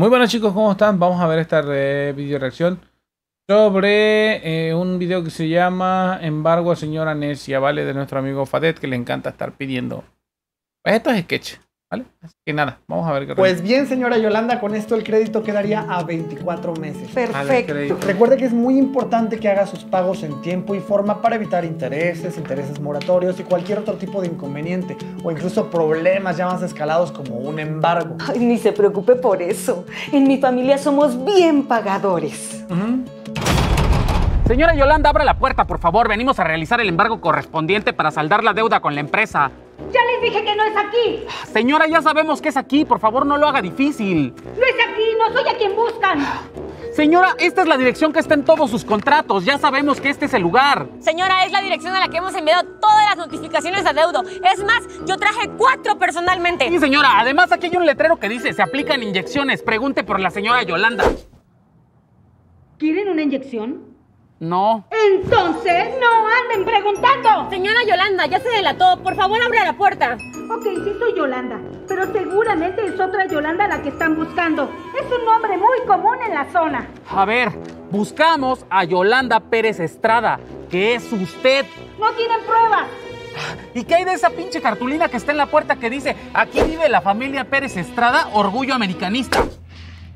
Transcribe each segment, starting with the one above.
Muy buenas chicos, ¿cómo están? Vamos a ver esta video reacción sobre un video que se llama Embargo a Señora Necia, ¿vale? De nuestro amigo Fadet, que le encanta estar pidiendo. Pues esto es sketch, ¿vale? Así que nada, vamos a ver qué. Pues bien, señora Yolanda, con esto el crédito quedaría a 24 meses. Perfecto. Recuerde que es muy importante que haga sus pagos en tiempo y forma para evitar intereses moratorios y cualquier otro tipo de inconveniente o incluso problemas ya más escalados como un embargo. Ay, ni se preocupe por eso. En mi familia somos bien pagadores. Señora Yolanda, abra la puerta, por favor. Venimos a realizar el embargo correspondiente para saldar la deuda con la empresa. ¡Ya les dije que no es aquí! Señora, ya sabemos que es aquí. Por favor, no lo haga difícil. ¡No es aquí! ¡No soy a quien buscan! Señora, esta es la dirección que está en todos sus contratos. Ya sabemos que este es el lugar. Señora, es la dirección a la que hemos enviado todas las notificaciones de adeudo. Es más, yo traje 4 personalmente. Sí, señora. Además, aquí hay un letrero que dice, se aplican inyecciones. Pregunte por la señora Yolanda. ¿Quieren una inyección? No. Entonces, no anden preguntando. Señora Yolanda, ya se delató. Por favor, abra la puerta. Ok, sí soy Yolanda, pero seguramente es otra Yolanda la que están buscando. Es un nombre muy común en la zona. A ver, buscamos a Yolanda Pérez Estrada, que es usted. No tienen pruebas. ¿Y qué hay de esa pinche cartulina que está en la puerta que dice, aquí vive la familia Pérez Estrada, orgullo americanista?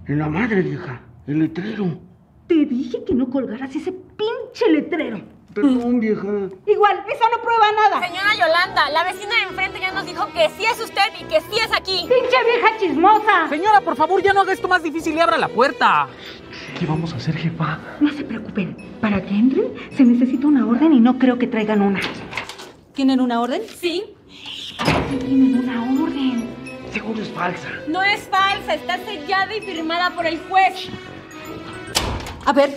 En la madre, vieja, el letrero. Te dije que no colgaras ese pinche letrero. Perdón, vieja. Igual, eso no prueba nada. Señora Yolanda, la vecina de enfrente ya nos dijo que sí es usted y que sí es aquí. ¡Pinche vieja chismosa! Señora, por favor, ya no haga esto más difícil y abra la puerta. ¿Qué vamos a hacer, jefa? No se preocupen. Para que entren, se necesita una orden y no creo que traigan una. ¿Tienen una orden? Sí. Sí, tienen una orden. Seguro es falsa. No es falsa, está sellada y firmada por el juez. A ver.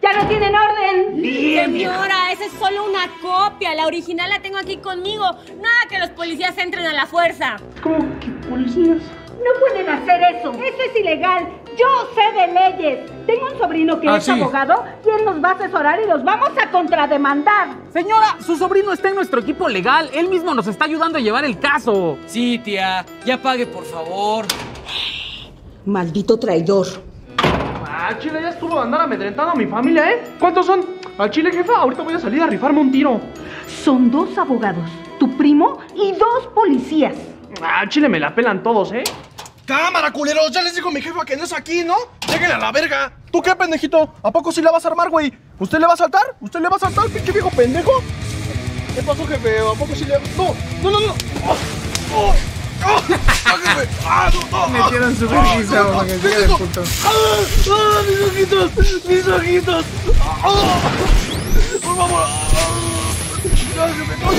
¡Ya no tienen orden! ¡Bien, señora! Esa es solo una copia. La original la tengo aquí conmigo. Nada que los policías entren a la fuerza. ¿Cómo que policías? No pueden hacer eso. Eso es ilegal. Yo sé de leyes. Tengo un sobrino que es abogado y él nos va a asesorar y los vamos a contrademandar. Señora, su sobrino está en nuestro equipo legal. Él mismo nos está ayudando a llevar el caso. Sí, tía. Ya pague, por favor. Maldito traidor. Al chile ya estuvo de andar amedrentando a mi familia, ¿eh? ¿Cuántos son? Al chile, jefa, ahorita voy a salir a rifarme un tiro. Son 2 abogados, tu primo y 2 policías. Al chile me la pelan todos, ¿eh? ¡Cámara, culeros! Ya les dijo mi jefa que no es aquí, ¿no? ¡Lleguen a la verga! ¿Tú qué, pendejito? ¿A poco sí la vas a armar, güey? ¿Usted le va a saltar? ¿Usted le va a saltar, pinche viejo pendejo? ¿Qué pasó, jefe? ¿A poco sí le va a...? ¡No! ¡No, no, no! ¡Oh! ¡Oh! Metieron su vergüenza para que llegue el punto. ¡Ah! ¡Mis ojitos! ¡Mis ojitos! ¡Ah! ¡Por favor! ¡No, que me toca!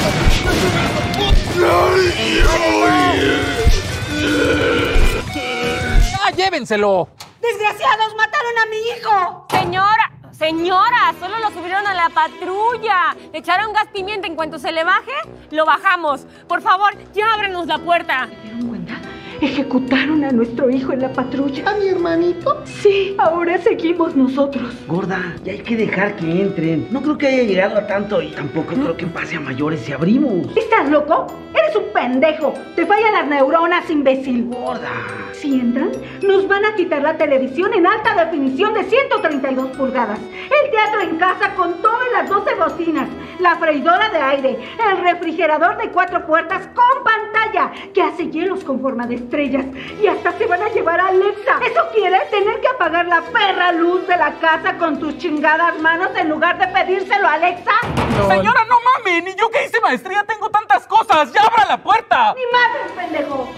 ¡Ah, llévenselo! ¡Desgraciados! ¡Mataron a mi hijo! ¡Señora! ¡Señora! ¡Solo lo subieron a la patrulla! Le echaron gas pimienta. En cuanto se le baje, lo bajamos. Por favor, ya ábrenos la puerta. ¿Se dieron cuenta? Ejecutaron a nuestro hijo en la patrulla. ¿A mi hermanito? Sí, ahora seguimos nosotros. Gorda, ya hay que dejar que entren. No creo que haya llegado a tanto y tampoco creo que pase a mayores si abrimos. ¿Estás loco? ¡Eres un pendejo! ¡Te fallan las neuronas, imbécil! ¡Gorda! Si entran, nos van a quitar la televisión en alta definición de 132 pulgadas, el teatro en casa con todas las 12 bocinas, la freidora de aire, el refrigerador de 4 puertas con pantalla que hace hielos con forma de estrellas y hasta se van a llevar a Alexa. ¿Eso quiere? Tener que apagar la perra luz de la casa con tus chingadas manos en lugar de pedírselo a Alexa. No. Señora, no mames, ni yo que hice maestría tengo tantas cosas. ¡Ya abra la puerta! ¡Ni madre, pendejo!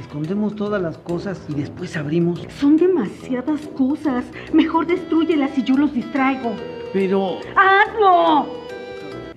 Escondemos todas las cosas y después abrimos. Son demasiadas cosas. Mejor destrúyelas y yo los distraigo. Pero... ¡hazlo!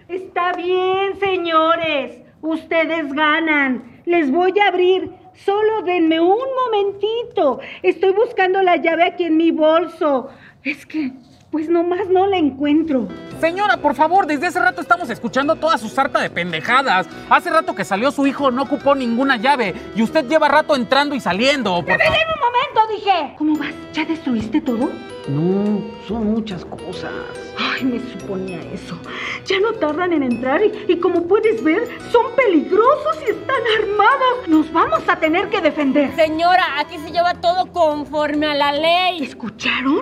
Está bien, señores. Ustedes ganan. Les voy a abrir. Solo denme un momentito. Estoy buscando la llave aquí en mi bolso. Es que... pues nomás no la encuentro. Señora, por favor, desde hace rato estamos escuchando toda su sarta de pendejadas. Hace rato que salió su hijo, no ocupó ninguna llave. Y usted lleva rato entrando y saliendo. ¡Deteneme un momento, dije! ¿Cómo vas? ¿Ya destruiste todo? No, son muchas cosas. Ay, me suponía eso. Ya no tardan en entrar y como puedes ver, son peligrosos y están armados. Nos vamos a tener que defender. Señora, aquí se lleva todo conforme a la ley. ¿Escucharon?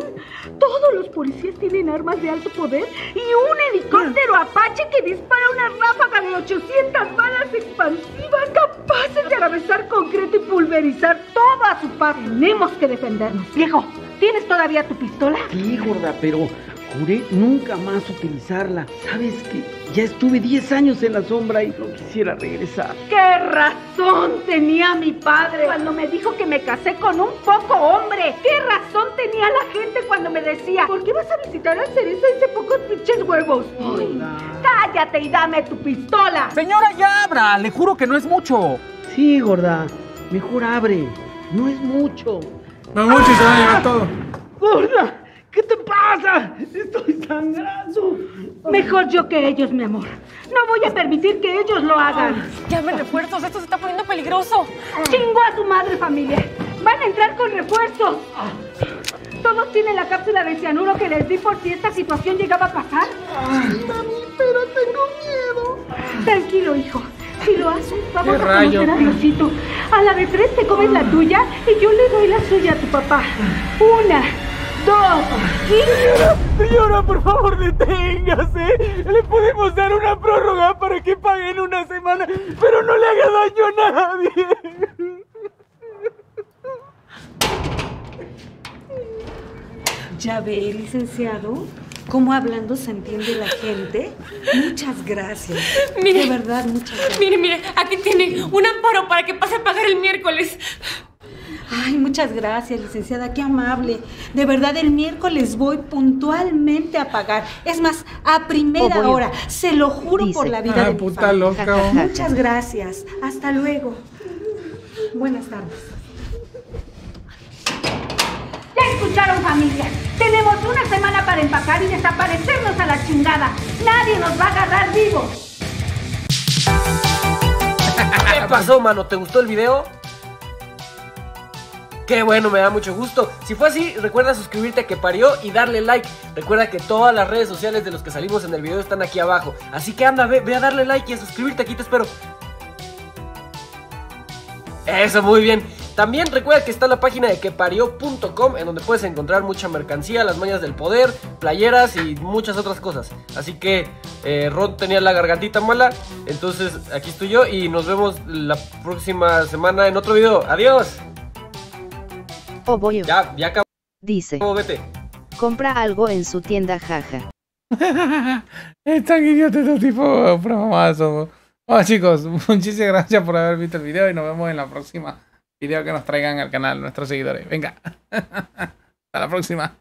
Todos los policías tienen armas de alto poder y un helicóptero Apache que dispara una ráfaga de 800 balas expansivas capaces de atravesar concreto y pulverizar toda su parte. Tenemos que defendernos. Viejo, ¿tienes todavía tu pistola? Sí, gorda, pero juré nunca más utilizarla. ¿Sabes qué? Ya estuve 10 años en la sombra y no quisiera regresar. ¡Qué razón tenía mi padre cuando me dijo que me casé con un poco hombre! ¡Qué razón tenía la gente cuando me decía, ¿por qué vas a visitar al Cerezo y se pocos pinches huevos? ¡Ay, cállate y dame tu pistola! Señora, ya abra, le juro que no es mucho. Sí, gorda, mejor abre, no es mucho. No es mucho y se va a llevar todo. ¡Gorda! ¿Qué te pasa? Estoy sangrando. Mejor yo que ellos, mi amor. No voy a permitir que ellos lo hagan. Llamen refuerzos, esto se está poniendo peligroso. Chingo a tu madre, familia. Van a entrar con refuerzos. Todos tienen la cápsula de cianuro que les di por si esta situación llegaba a pasar. Ay, mami, pero tengo miedo. Tranquilo, hijo. Si lo haces, vamos a conocer a Diosito. A la de tres te comes la tuya y yo le doy la suya a tu papá. Una... ¡Dos! ¡Señora! ¡Señora, por favor, deténgase! Le podemos dar una prórroga para que paguen una semana, pero no le haga daño a nadie. Ya ve, licenciado, cómo hablando se entiende la gente. Muchas gracias. Mire, de verdad, muchas gracias. Mire, mire, aquí tiene un amparo para que pase a pagar el miércoles. Ay, muchas gracias, licenciada, qué amable. De verdad, el miércoles voy puntualmente a pagar. Es más, a primera hora. Se lo juro por la vida de mi puta loca. Muchas gracias. Hasta luego. Buenas tardes. Ya escucharon, familia. Tenemos una semana para empacar y desaparecernos a la chingada. Nadie nos va a agarrar vivos. ¿Qué pasó, mano? ¿Te gustó el video? Qué bueno, me da mucho gusto. Si fue así, recuerda suscribirte a Que Parió y darle like. Recuerda que todas las redes sociales de los que salimos en el video están aquí abajo. Así que anda, ve a darle like y a suscribirte, aquí te espero. Eso, muy bien. También recuerda que está la página de queparió.com, en donde puedes encontrar mucha mercancía, las mañas del poder, playeras y muchas otras cosas. Así que Rod tenía la gargantita mala, entonces aquí estoy yo y nos vemos la próxima semana en otro video. ¡Adiós! Oh, voy. Ya acabó. Dice. Oh, vete. Compra algo en su tienda, jaja. Es tan idiota este tipo, promomazo. Bueno, chicos, muchísimas gracias por haber visto el video y nos vemos en la próxima video que nos traigan al canal nuestros seguidores. Venga. Hasta la próxima.